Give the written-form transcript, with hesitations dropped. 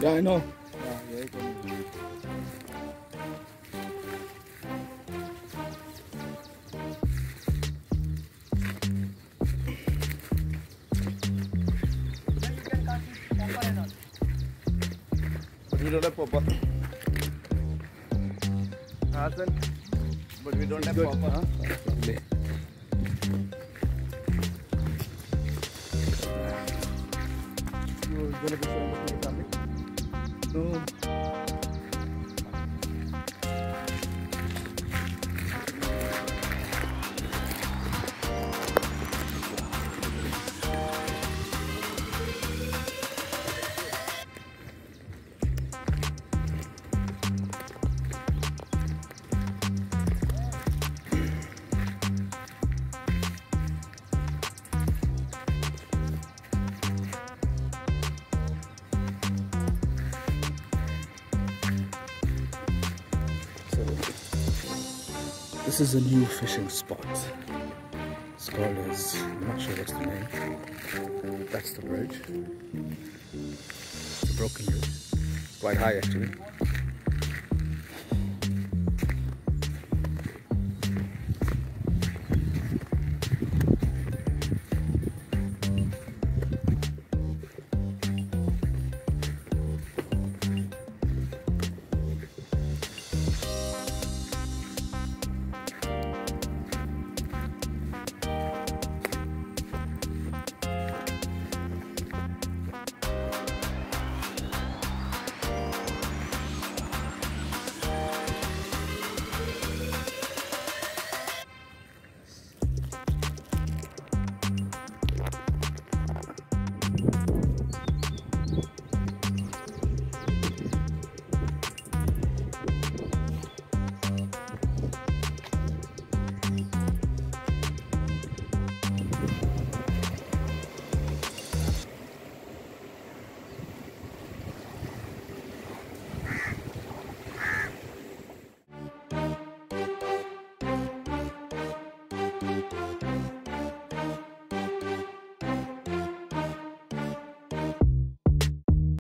Yeah, I know. But we don't have popper. Husband, but we don't have popper. Huh? Okay. You're gonna be so much more. No. This is a new fishing spot. It's called as, I'm not sure what's the name. That's the bridge. It's a broken bridge. It's quite high actually.